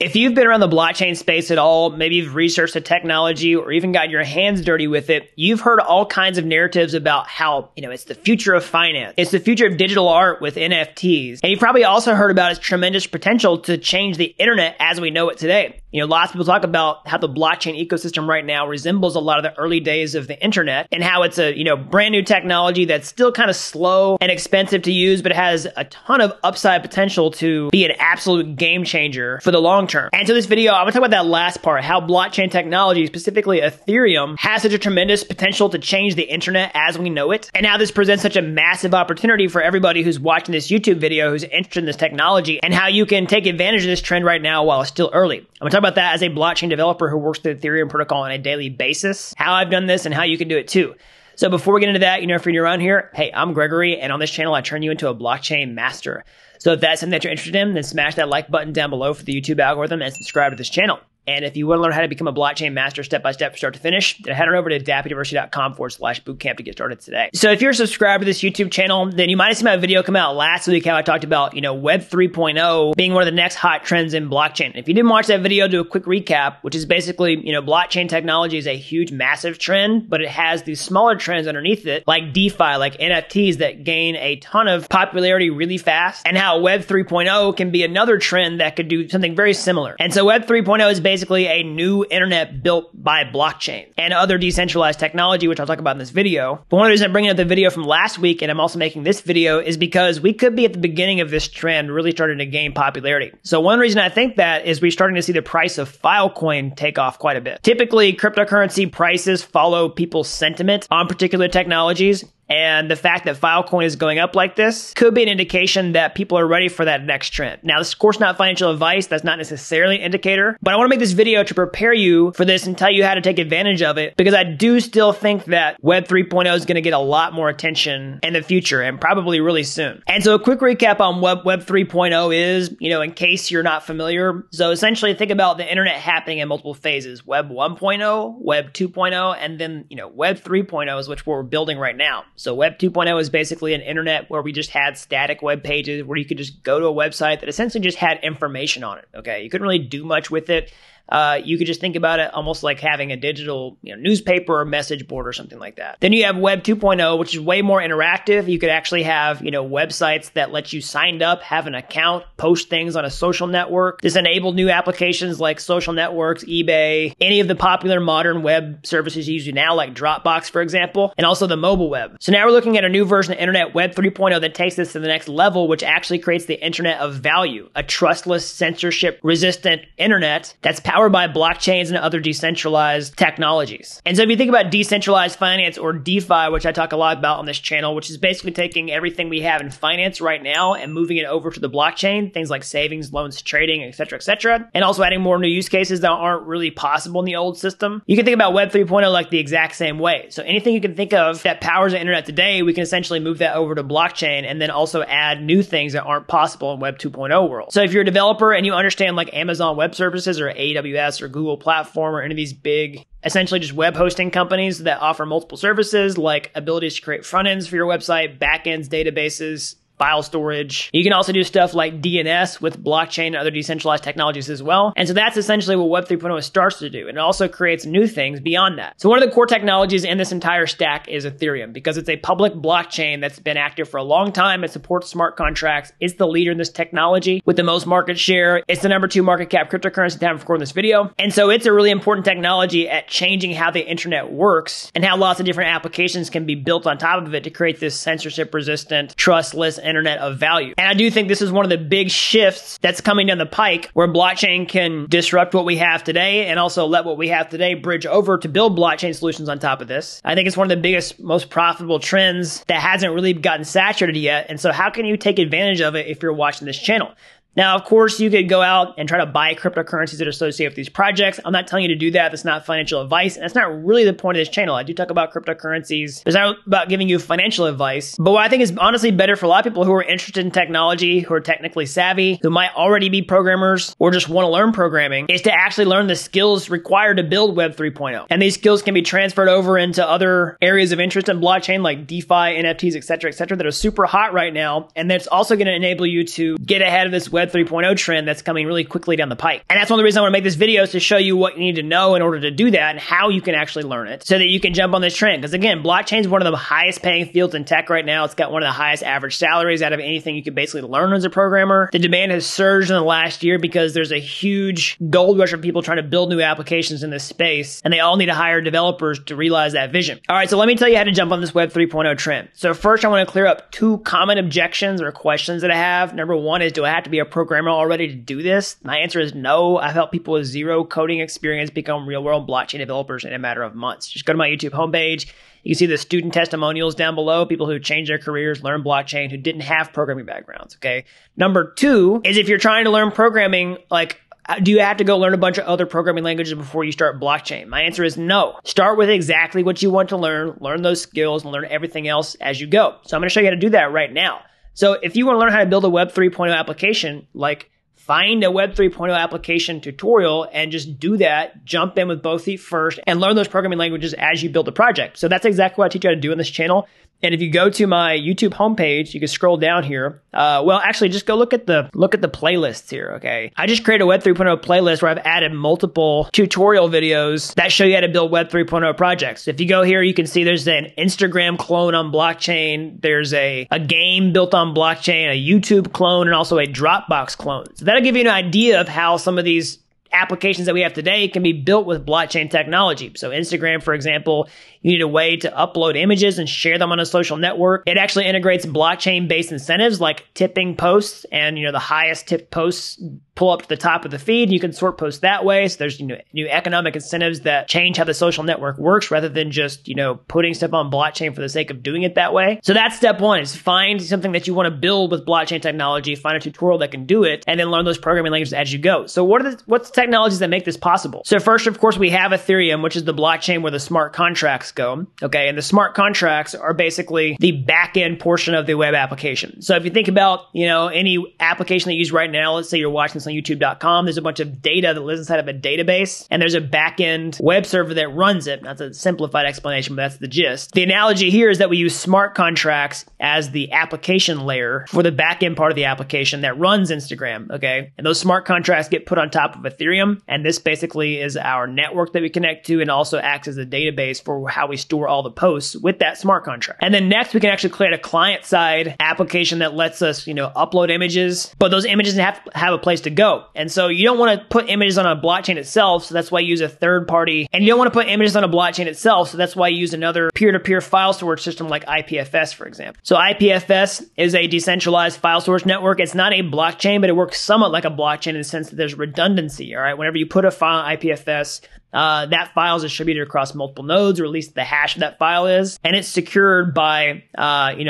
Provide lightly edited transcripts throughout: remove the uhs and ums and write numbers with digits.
If you've been around the blockchain space at all, maybe you've researched the technology or even got your hands dirty with it, you've heard all kinds of narratives about how, it's the future of finance. It's the future of digital art with NFTs. And you've probably also heard about its tremendous potential to change the internet as we know it today. Lots of people talk about how the blockchain ecosystem right now resembles a lot of the early days of the internet and how it's a, brand new technology that's still kind of slow and expensive to use, but it has a ton of upside potential to be an absolute game changer for the long term. And so this video, I'm gonna talk about that last part, how blockchain technology, specifically Ethereum, has such a tremendous potential to change the internet as we know it, and how this presents such a massive opportunity for everybody who's watching this YouTube video who's interested in this technology, and how you can take advantage of this trend right now while it's still early. I'm gonna talk about that as a blockchain developer who works with the Ethereum protocol on a daily basis, how I've done this and how you can do it too. So before we get into that, if you're new around here, hey, I'm Gregory, and on this channel, I turn you into a blockchain master. So if that's something that you're interested in, then smash that like button down below for the YouTube algorithm and subscribe to this channel. And if you want to learn how to become a blockchain master step-by-step from start to finish, then head on over to dappuniversity.com/bootcamp to get started today. So if you're subscribed to this YouTube channel, then you might have seen my video come out last week, how I talked about, Web 3.0 being one of the next hot trends in blockchain. And if you didn't watch that video, do a quick recap, which is basically, blockchain technology is a huge, massive trend, but it has these smaller trends underneath it, like DeFi, like NFTs that gain a ton of popularity really fast, and how Web 3.0 can be another trend that could do something very similar. And so Web 3.0 is basically a new internet built by blockchain and other decentralized technology, which I'll talk about in this video. But one of the reasons I'm bringing up the video from last week, and I'm also making this video, is because we could be at the beginning of this trend really starting to gain popularity. So one reason I think that is we're starting to see the price of Filecoin take off quite a bit. Typically, cryptocurrency prices follow people's sentiment on particular technologies. And the fact that Filecoin is going up like this could be an indication that people are ready for that next trend. Now, this is of course not financial advice. That's not necessarily an indicator, but I want to make this video to prepare you for this and tell you how to take advantage of it, because I do still think that Web 3.0 is going to get a lot more attention in the future and probably really soon. And so a quick recap on what Web 3.0 is, in case you're not familiar. So essentially think about the internet happening in multiple phases, Web 1.0, Web 2.0, and then, Web 3.0 is what we're building right now. So Web 2.0 is basically an internet where we just had static web pages where you could just go to a website that essentially just had information on it, okay? You couldn't really do much with it. You could just think about it almost like having a digital newspaper or message board or something like that. Then you have Web 2.0, which is way more interactive. You could actually have, websites that let you sign up, have an account, post things on a social network. This enabled new applications like social networks, eBay, any of the popular modern web services you use now, like Dropbox, for example, and also the mobile web. So now we're looking at a new version of internet, Web 3.0, that takes this to the next level, which actually creates the internet of value, a trustless, censorship-resistant internet that's powered by blockchains and other decentralized technologies. And so if you think about decentralized finance, or DeFi, which I talk a lot about on this channel, which is basically taking everything we have in finance right now and moving it over to the blockchain, things like savings, loans, trading, et cetera, and also adding more new use cases that aren't really possible in the old system. You can think about Web 3.0 like the exact same way. So anything you can think of that powers the internet today, we can essentially move that over to blockchain and then also add new things that aren't possible in Web 2.0 world. So if you're a developer and you understand like Amazon Web Services or AWS or Google Platform or any of these big, essentially just web hosting companies that offer multiple services like abilities to create front ends for your website, back ends, databases, file storage. You can also do stuff like DNS with blockchain and other decentralized technologies as well. And so that's essentially what Web 3.0 starts to do. And it also creates new things beyond that. So one of the core technologies in this entire stack is Ethereum, because it's a public blockchain that's been active for a long time. It supports smart contracts. It's the leader in this technology with the most market share. It's the number 2 market cap cryptocurrency at the time of recording this video. And so it's a really important technology at changing how the internet works and how lots of different applications can be built on top of it to create this censorship-resistant, trustless internet of value. And I do think this is one of the big shifts that's coming down the pike, where blockchain can disrupt what we have today and also let what we have today bridge over to build blockchain solutions on top of this. I think it's one of the biggest, most profitable trends that hasn't really gotten saturated yet. And so how can you take advantage of it if you're watching this channel? Now, of course, you could go out and try to buy cryptocurrencies that are associated with these projects. I'm not telling you to do that. That's not financial advice. And that's not really the point of this channel. I do talk about cryptocurrencies. It's not about giving you financial advice. But what I think is honestly better for a lot of people who are interested in technology, who are technically savvy, who might already be programmers or just want to learn programming, is to actually learn the skills required to build Web 3.0. And these skills can be transferred over into other areas of interest in blockchain, like DeFi, NFTs, et cetera, that are super hot right now. And that's also going to enable you to get ahead of this Web Web 3.0 trend that's coming really quickly down the pike. And that's one of the reasons I want to make this video, is to show you what you need to know in order to do that and how you can actually learn it so that you can jump on this trend. Because again, blockchain is one of the highest paying fields in tech right now. It's got one of the highest average salaries out of anything you could basically learn as a programmer. The demand has surged in the last year because there's a huge gold rush of people trying to build new applications in this space, and they all need to hire developers to realize that vision. All right, so let me tell you how to jump on this Web 3.0 trend. So first, I want to clear up two common objections or questions that I have. Number one is, do I have to be a programmer already to do this? My answer is no. I've helped people with zero coding experience become real-world blockchain developers in a matter of months. Just go to my YouTube homepage. You can see the student testimonials down below, people who changed their careers, learned blockchain, who didn't have programming backgrounds, okay? Number two is, if you're trying to learn programming, like, do you have to go learn a bunch of other programming languages before you start blockchain? My answer is no. Start with exactly what you want to learn those skills, and learn everything else as you go. So I'm going to show you how to do that right now. So if you want to learn how to build a Web 3.0 application, like, find a Web 3.0 application tutorial and just do that. Jump in with both feet first and learn those programming languages as you build the project. So that's exactly what I teach you how to do on this channel. And if you go to my YouTube homepage, you can scroll down here. Well, actually, just go look at the playlists here, okay? I just created a Web 3.0 playlist where I've added multiple tutorial videos that show you how to build Web 3.0 projects. If you go here, you can see there's an Instagram clone on blockchain. There's a game built on blockchain, a YouTube clone, and also a Dropbox clone. So that'll give you an idea of how some of these applications that we have today can be built with blockchain technology. So Instagram, for example, you need a way to upload images and share them on a social network. It actually integrates blockchain-based incentives like tipping posts, and the highest tip posts pull up to the top of the feed. You can sort posts that way. So there's new economic incentives that change how the social network works, rather than just putting stuff on blockchain for the sake of doing it that way. So that's step one, is find something that you want to build with blockchain technology, find a tutorial that can do it, and then learn those programming languages as you go. So what's the technologies that make this possible? So first, of course, we have Ethereum, which is the blockchain where the smart contracts go. Okay, and the smart contracts are basically the back-end portion of the web application. So if you think about any application that you use right now, let's say you're watching on youtube.com, there's a bunch of data that lives inside of a database, and there's a back-end web server that runs it. That's a simplified explanation, but that's the gist. The analogy here is that we use smart contracts as the application layer for the back-end part of the application that runs Instagram, okay? And those smart contracts get put on top of Ethereum, and this basically is our network that we connect to, and also acts as a database for how we store all the posts with that smart contract. And then next, we can actually create a client-side application that lets us, upload images, but those images have a place to go. And so you don't want to put images on a blockchain itself, so that's why you use a third party. And you don't want to put images on a blockchain itself, so that's why you use another peer-to-peer file storage system like IPFS, for example. So IPFS is a decentralized file storage network. It's not a blockchain, but it works somewhat like a blockchain in the sense that there's redundancy, all right? Whenever you put a file on IPFS, that file is distributed across multiple nodes, or at least the hash of that file is, and it's secured by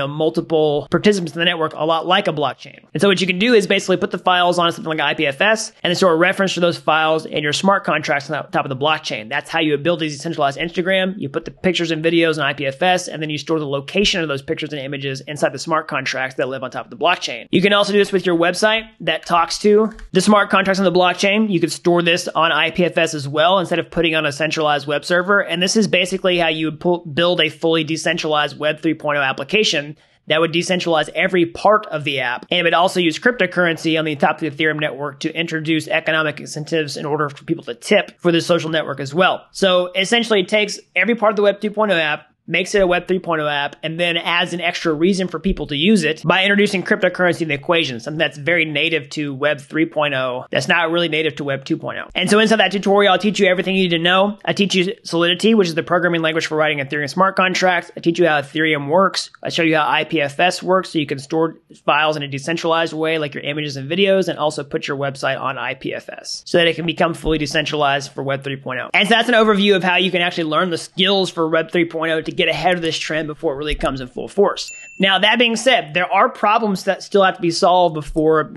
multiple participants in the network, a lot like a blockchain. And so what you can do is basically put the files on something like IPFS, and then store a reference to those files in your smart contracts on top of the blockchain. That's how you build these decentralized Instagram. You put the pictures and videos in IPFS, and then you store the location of those pictures and images inside the smart contracts that live on top of the blockchain. You can also do this with your website that talks to the smart contracts on the blockchain. You could store this on IPFS as well, instead of putting on a centralized web server. And this is basically how you would build a fully decentralized Web 3.0 application that would decentralize every part of the app. And it would also use cryptocurrency on the top of the Ethereum network to introduce economic incentives in order for people to tip for the social network as well. So essentially, it takes every part of the Web 2.0 app, makes it a Web 3.0 app, and then adds an extra reason for people to use it by introducing cryptocurrency in the equation, something that's very native to Web 3.0, that's not really native to Web 2.0. And so inside that tutorial, I'll teach you everything you need to know. I teach you Solidity, which is the programming language for writing Ethereum smart contracts. I teach you how Ethereum works. I show you how IPFS works, so you can store files in a decentralized way, like your images and videos, and also put your website on IPFS so that it can become fully decentralized for Web 3.0. And so that's an overview of how you can actually learn the skills for Web 3.0 to get ahead of this trend before it really comes in full force. Now, that being said, there are problems that still have to be solved before,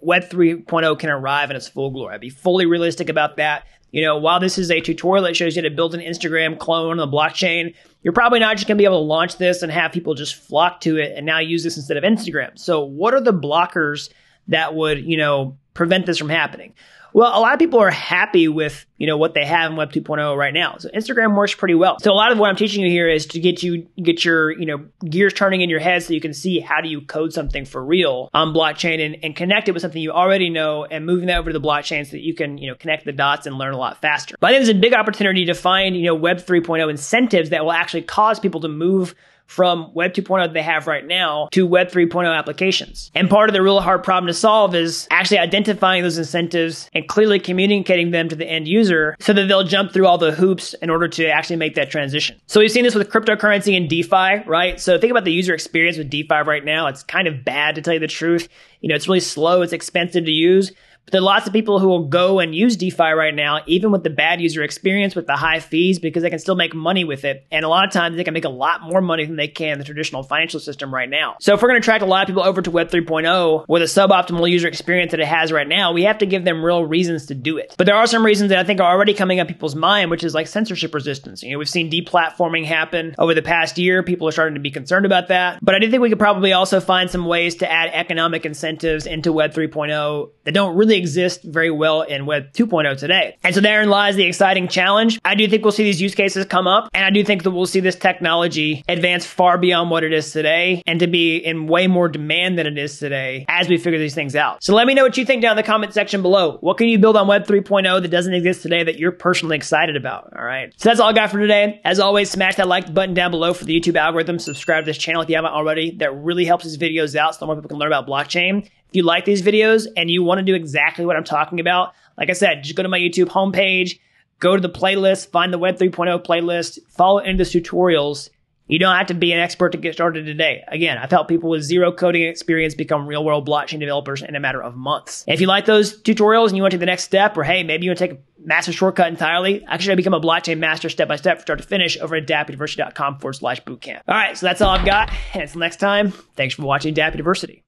Web 3.0 can arrive in its full glory. I'd be fully realistic about that. While this is a tutorial that shows you how to build an Instagram clone on the blockchain, you're probably not just going to be able to launch this and have people just flock to it and now use this instead of Instagram. So what are the blockers that would, prevent this from happening? Well, a lot of people are happy with, you know, what they have in Web 2.0 right now. So Instagram works pretty well. So a lot of what I'm teaching you here is to get your, you know, gears turning in your head so you can see how do you code something for real on blockchain and connect it with something you already know and moving that over to the blockchain so that you can, you know, connect the dots and learn a lot faster. But I think there's a big opportunity to find, you know, Web 3.0 incentives that will actually cause people to move from Web 2.0 that they have right now to Web 3.0 applications. And part of the real hard problem to solve is actually identifying those incentives and clearly communicating them to the end user so that they'll jump through all the hoops in order to actually make that transition. So we've seen this with cryptocurrency and DeFi, right? So think about the user experience with DeFi right now. It's kind of bad, to tell you the truth. You know, it's really slow, it's expensive to use. But there are lots of people who will go and use DeFi right now, even with the bad user experience, with the high fees, because they can still make money with it. And a lot of times they can make a lot more money than they can in the traditional financial system right now. So if we're going to attract a lot of people over to Web 3.0 with a suboptimal user experience that it has right now, we have to give them real reasons to do it. But there are some reasons that I think are already coming up people's mind, which is like censorship resistance. You know, we've seen deplatforming happen over the past year. People are starting to be concerned about that. But I do think we could probably also find some ways to add economic incentives into Web 3.0 that don't really exist very well in Web 2.0 today. And so therein lies the exciting challenge. I do think we'll see these use cases come up, and I do think that we'll see this technology advance far beyond what it is today and to be in way more demand than it is today as we figure these things out. So let me know what you think down in the comment section below. What can you build on Web 3.0 that doesn't exist today that you're personally excited about? All right. So that's all I got for today. As always, smash that like button down below for the YouTube algorithm. Subscribe to this channel if you haven't already. That really helps these videos out so more people can learn about blockchain. If you like these videos and you want to do exactly what I'm talking about, like I said, just go to my YouTube homepage, go to the playlist, find the Web 3.0 playlist, follow into the tutorials. You don't have to be an expert to get started today. Again, I've helped people with zero coding experience become real-world blockchain developers in a matter of months. And if you like those tutorials and you want to take the next step, or hey, maybe you want to take a master shortcut entirely, actually I become a blockchain master step-by-step from start to finish over at dappuniversity.com/bootcamp. All right, so that's all I've got. And until next time, thanks for watching Dapp University.